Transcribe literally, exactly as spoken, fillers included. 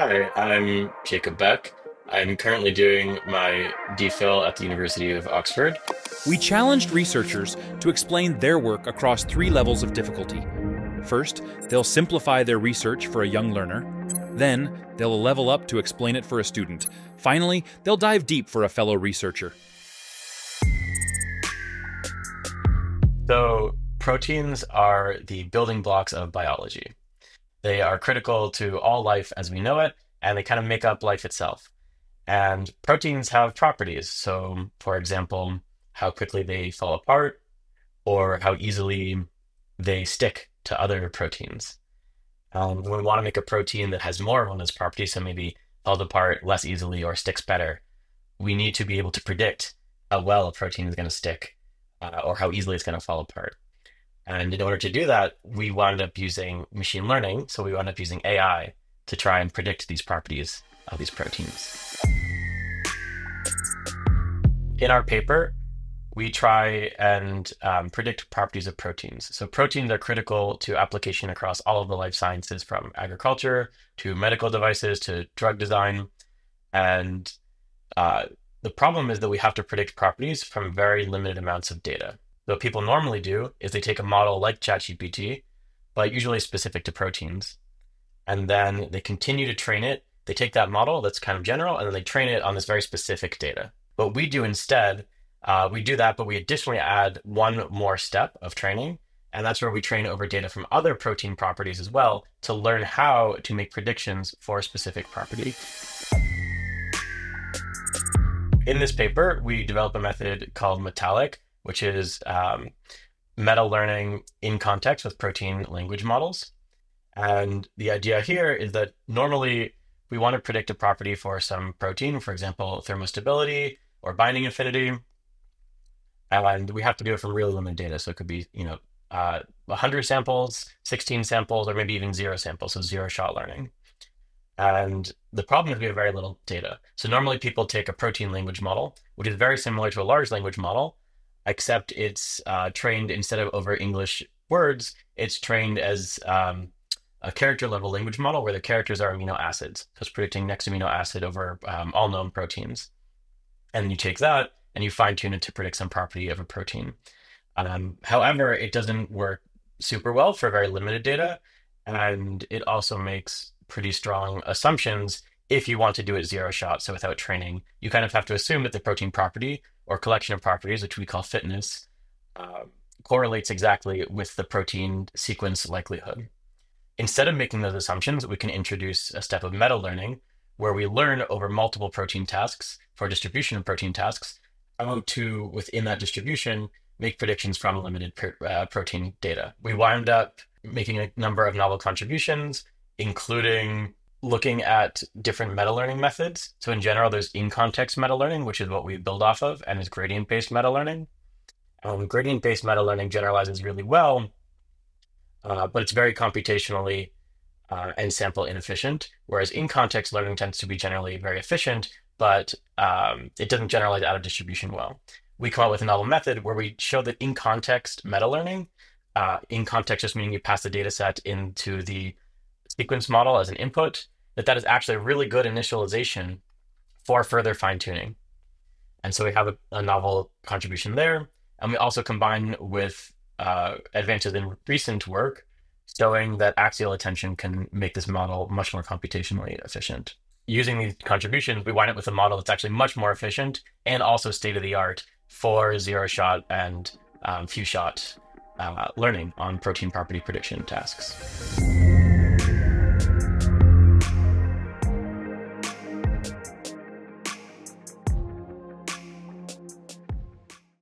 Hi, I'm Jacob Beck. I'm currently doing my DPhil at the University of Oxford. We challenged researchers to explain their work across three levels of difficulty. First, they'll simplify their research for a young learner. Then, they'll level up to explain it for a student. Finally, they'll dive deep for a fellow researcher. So, proteins are the building blocks of biology. They are critical to all life as we know it, and they kind of make up life itself. And proteins have properties. So, for example, how quickly they fall apart, or how easily they stick to other proteins. Um, we want to make a protein that has more of one of those properties, so maybe falls apart less easily or sticks better. We need to be able to predict how well a protein is going to stick uh, or how easily it's going to fall apart. And in order to do that, we wound up using machine learning. So we wound up using A I to try and predict these properties of these proteins. In our paper, we try and um, predict properties of proteins. So proteins are critical to application across all of the life sciences, from agriculture to medical devices to drug design. And uh, the problem is that we have to predict properties from very limited amounts of data. So what people normally do is they take a model like ChatGPT, but usually specific to proteins. And then they continue to train it. They take that model that's kind of general, and then they train it on this very specific data. What we do instead Uh, we do that, but we additionally add one more step of training, and that's where we train over data from other protein properties as well to learn how to make predictions for a specific property. In this paper, we develop a method called Metalic, which is um, meta-learning in context with protein language models. And the idea here is that normally we want to predict a property for some protein, for example, thermostability or binding affinity. And we have to do it from really limited data. So it could be, you know, uh, one hundred samples, sixteen samples, or maybe even zero samples, so zero-shot learning. And the problem is we have very little data. So normally people take a protein language model, which is very similar to a large language model, except it's uh, trained, instead of over English words, it's trained as um, a character-level language model where the characters are amino acids. So it's predicting next amino acid over um, all known proteins. And you take that, and you fine-tune it to predict some property of a protein. Um, however, it doesn't work super well for very limited data, and it also makes pretty strong assumptions if you want to do it zero-shot, so without training. You kind of have to assume that the protein property, or collection of properties, which we call fitness, uh, correlates exactly with the protein sequence likelihood. Instead of making those assumptions, we can introduce a step of meta-learning, where we learn over multiple protein tasks, for distribution of protein tasks, how to, within that distribution, make predictions from limited per, uh, protein data. We wound up making a number of novel contributions, including looking at different meta-learning methods. So in general, there's in-context meta-learning, which is what we build off of, and is gradient-based meta-learning. Um, gradient-based meta-learning generalizes really well, uh, but it's very computationally uh, and sample inefficient, whereas in-context learning tends to be generally very efficient, but um, it doesn't generalize out of distribution well. We come up with a novel method where we show that in-context meta-learning, uh, in-context just meaning you pass the data set into the sequence model as an input, that that is actually a really good initialization for further fine-tuning. And so we have a, a novel contribution there. And we also combine with uh, advances in recent work, showing that axial attention can make this model much more computationally efficient. Using these contributions, we wind up with a model that's actually much more efficient and also state-of-the-art for zero-shot and um, few-shot uh, learning on protein property prediction tasks.